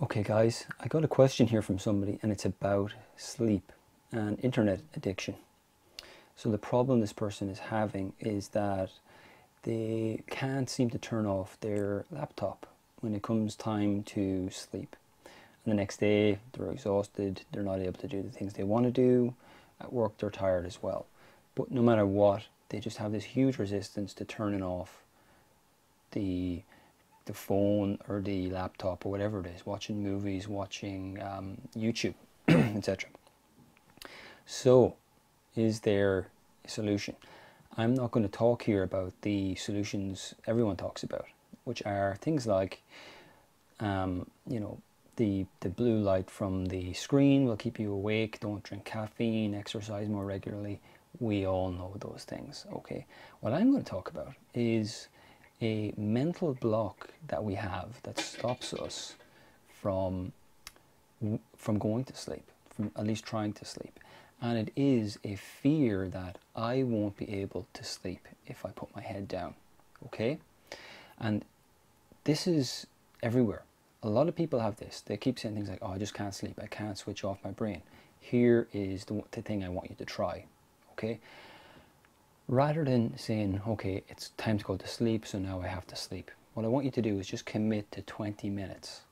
Okay guys, I got a question here from somebody and it's about sleep and internet addiction. So the problem this person is having is that they can't seem to turn off their laptop when it comes time to sleep. And the next day they're exhausted, they're not able to do the things they want to do. At work they're tired as well. But no matter what, they just have this huge resistance to turning off the phone or the laptop or whatever it is, watching movies, watching YouTube, etc. So is there a solution? I'm not going to talk here about the solutions everyone talks about, which are things like, you know, the blue light from the screen will keep you awake, don't drink caffeine, exercise more regularly. We all know those things, okay? What I'm going to talk about is a mental block that we have that stops us from going to sleep, from at least trying to sleep. And it is a fear that I won't be able to sleep if I put my head down, okay? And this is everywhere. A lot of people have this. They keep saying things like, oh, I just can't sleep, I can't switch off my brain. Here is the thing I want you to try, okay? Rather than saying, okay, it's time to go to sleep, so now I have to sleep. What I want you to do is just commit to 20 minutes.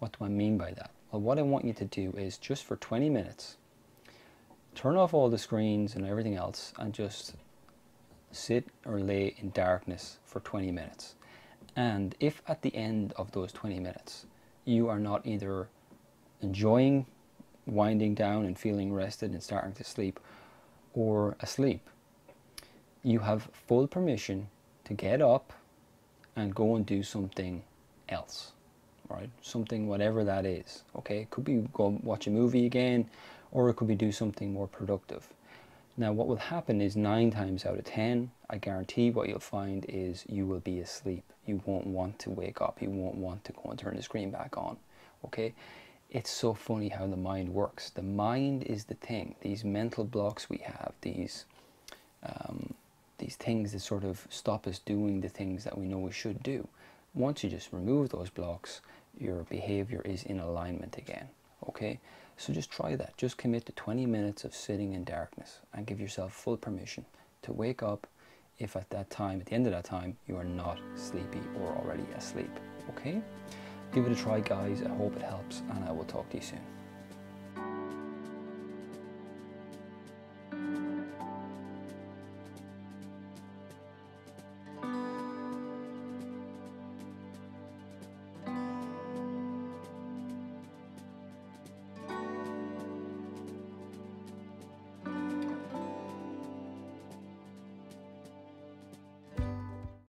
What do I mean by that? Well, what I want you to do is just for 20 minutes, turn off all the screens and everything else and just sit or lay in darkness for 20 minutes. And if at the end of those 20 minutes, you are not either enjoying winding down and feeling rested and starting to sleep or asleep, you have full permission to get up and go and do something else, right? Something, whatever that is, okay? It could be go watch a movie again, or it could be do something more productive. Now, what will happen is 9 times out of 10, I guarantee what you'll find is you will be asleep. You won't want to wake up. You won't want to go and turn the screen back on, okay? It's so funny how the mind works. The mind is the thing. These mental blocks we have, these things that sort of stop us doing the things that we know we should do. Once you just remove those blocks, your behavior is in alignment again, okay? So just try that. Just commit to 20 minutes of sitting in darkness and give yourself full permission to wake up if at that time, at the end of that time, you are not sleepy or already asleep, okay? Give it a try, guys. I hope it helps, and I will talk to you soon.